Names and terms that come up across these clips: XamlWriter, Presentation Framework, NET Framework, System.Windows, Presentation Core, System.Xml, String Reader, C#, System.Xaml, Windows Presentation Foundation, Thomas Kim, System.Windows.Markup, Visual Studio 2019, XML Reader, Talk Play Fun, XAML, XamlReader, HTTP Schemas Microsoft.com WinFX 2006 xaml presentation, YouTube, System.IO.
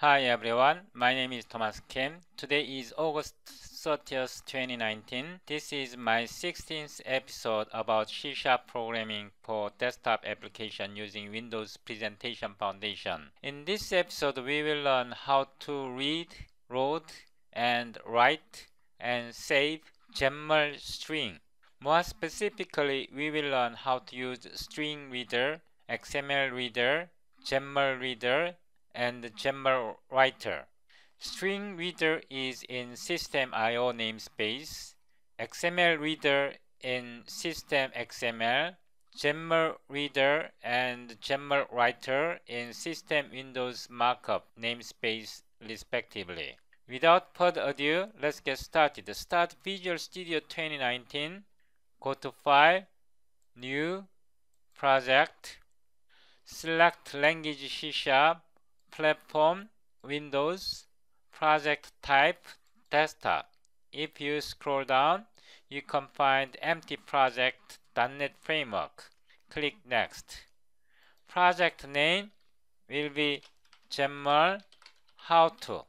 Hi everyone, my name is Thomas Kim. Today is August 30th, 2019. This is my 16th episode about C# programming for desktop application using Windows Presentation Foundation. In this episode, we will learn how to read, load, and write, and save XAML string. More specifically, we will learn how to use String Reader, XML Reader, Xaml Reader, and XamlWriter. String Reader is in System.IO namespace, XML Reader in System.Xml, XamlReader and XamlWriter in System.Windows.Markup namespace respectively. Without further ado, let's get started. Start Visual Studio 2019, go to File, New, Project, select Language C#, Platform, Windows, Project Type, Desktop. If you scroll down, you can find empty project .NET Framework. Click Next. Project name will be XamlHowTo.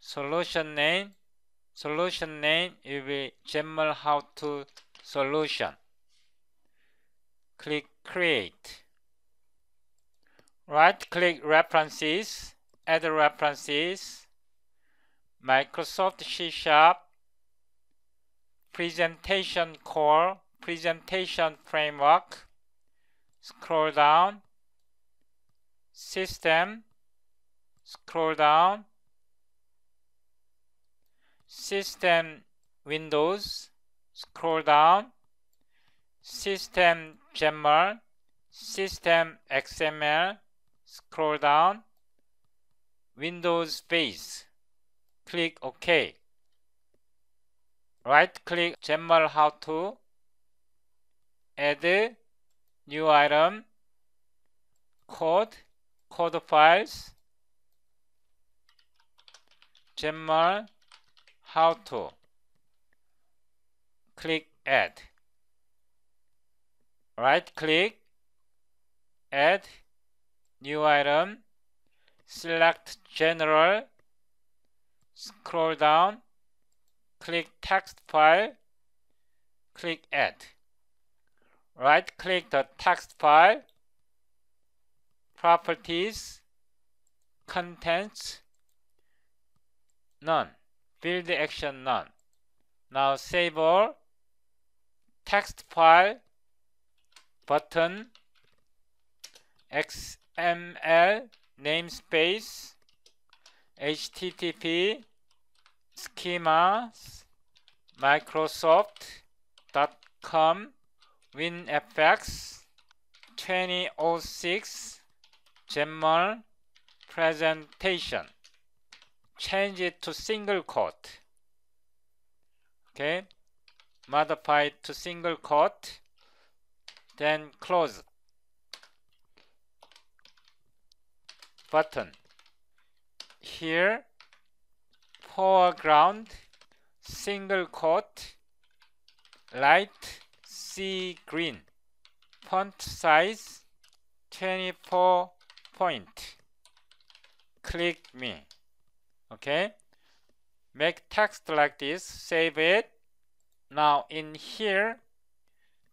Solution name will be XamlHowToSolution. Click Create. Right-click References, Add References, Microsoft C#, Presentation Core, Presentation Framework, scroll down, System, scroll down, System Windows, scroll down, System XAML, System XML, scroll down, Windows Base, click OK. Right-click XamlHowTo, add new item, code files, XamlHowTo, click Add. Right-click, add new item, select General, scroll down, click Text File, click Add. Right-click the text file, Properties, Contents, None, Build Action None. Now save all, text file, button, XML namespace, HTTP Schemas Microsoft.com WinFX 2006 xaml presentation. Change it to single quote. Okay, modify it to single quote, then close. Button. Here, foreground, single quote, light sea green, font size 24 point. Click Me. Okay. Make text like this. Save it. Now in here,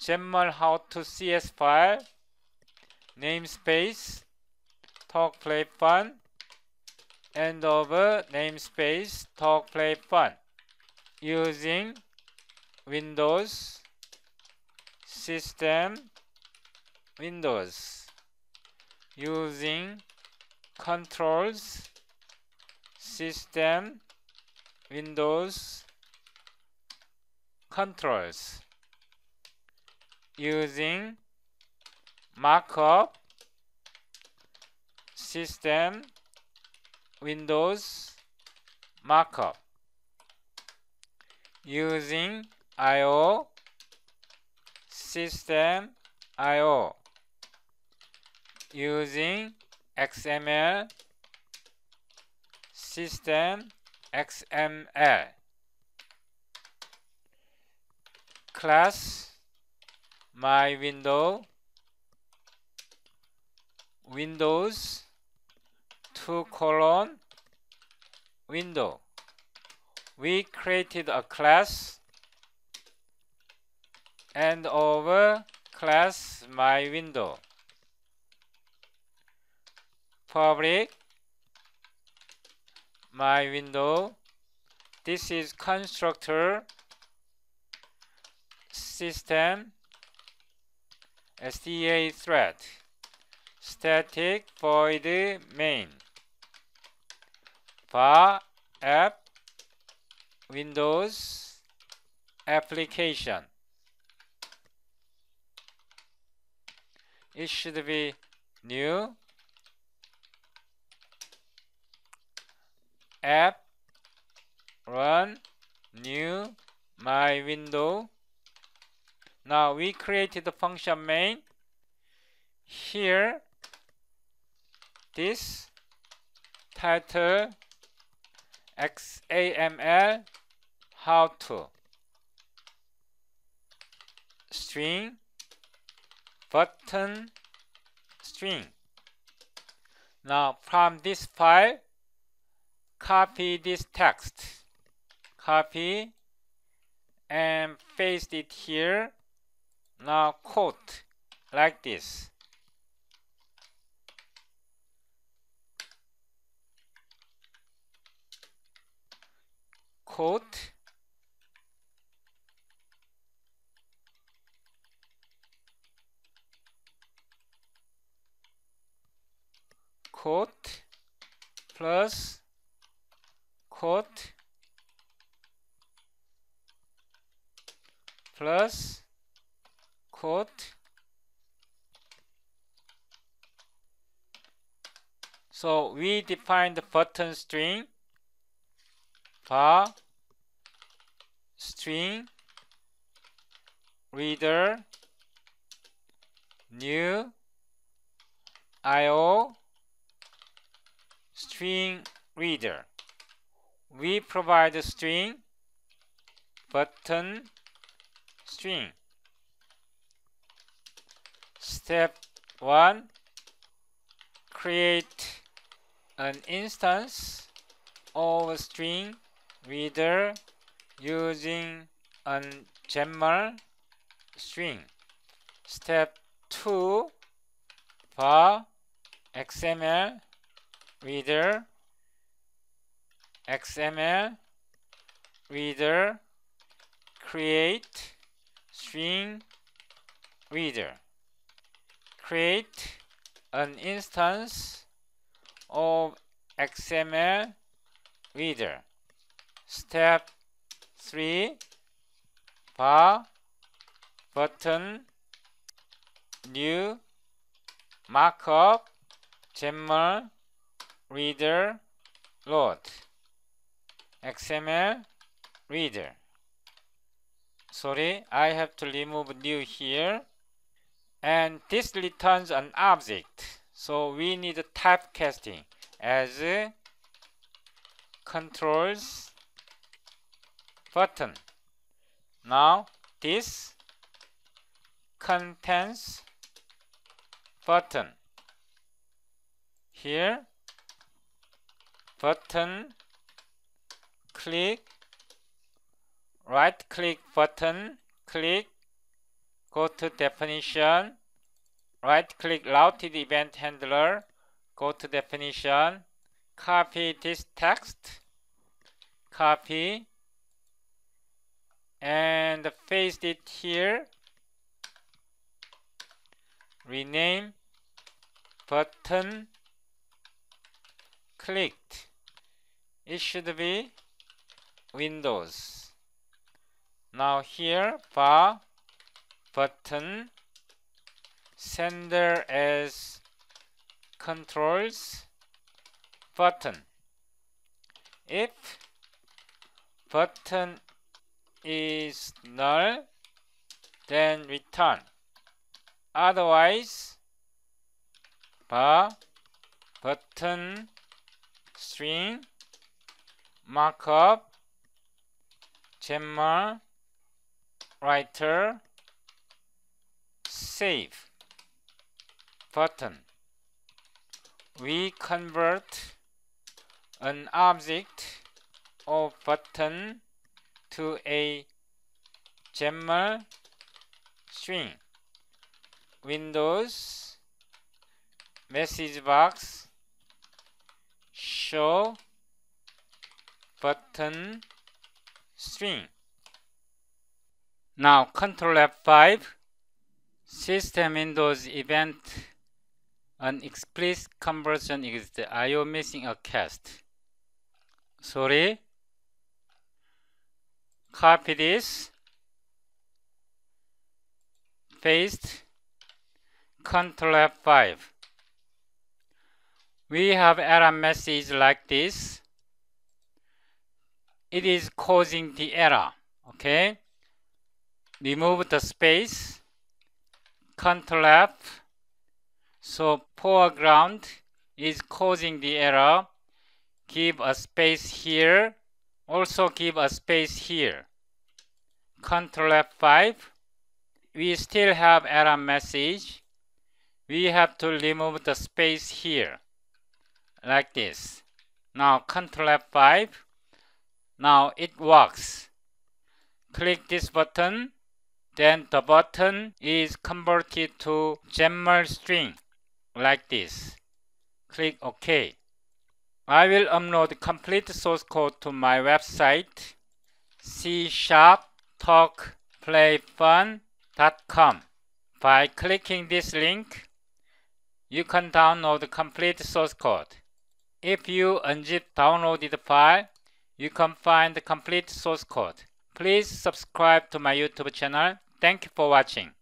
XamlHowTo.cs file, namespace, Talk Play Fun, end of namespace Talk Play Fun, using Windows, System, Windows, using Controls, System, Windows, Controls, using Markup, System, Windows, Markup, using I/O, System, I/O, using XML, System, XML, class, My Window, Windows, 2: window, we created a class, and over class my window, public my window. This is constructor system SDA thread static void main var app Windows application. It should be new app run new my window. Now we created the function main. Here this title XAML how to string button string. Now from this file copy this text, copy and paste it here. Now quote like this. Quote quote plus quote plus quote. So we define the button string var string reader new IO string reader. We provide a string button string. Step 1, create an instance of a string reader using an XAML string. Step 2, var XML reader create string reader. Create an instance of XML reader. Step 3, var button new markup XamlReader load XML reader. Sorry, I have to remove new here. And this returns an object, so we need a typecasting as controls button. Now this contains button. Here button click, right click button click, go to definition, right click routed event handler, go to definition, copy this text, copy and paste it here, rename button clicked. It should be Windows. Now here var button sender as controls button. If button is null, then return. Otherwise var button string markup XamlWriter save button. We convert an object of button to a XAML string. Windows message box show button string. Now Control F5, System Windows event an explicit conversion is the IO missing a cast. Sorry. Copy this, paste, Control F5. We have error message like this. It is causing the error. Okay. Remove the space, Control F. So foreground is causing the error. Give a space here. Also give a space here. Control F5. We still have error message. We have to remove the space here. Like this. Now Control F5. Now it works. Click this button. Then the button is converted to XAML string like this. Click OK. I will upload complete source code to my website C#TalkPlayFun.com. By clicking this link, you can download complete source code. If you unzip downloaded file, you can find complete source code. Please subscribe to my YouTube channel. Thank you for watching.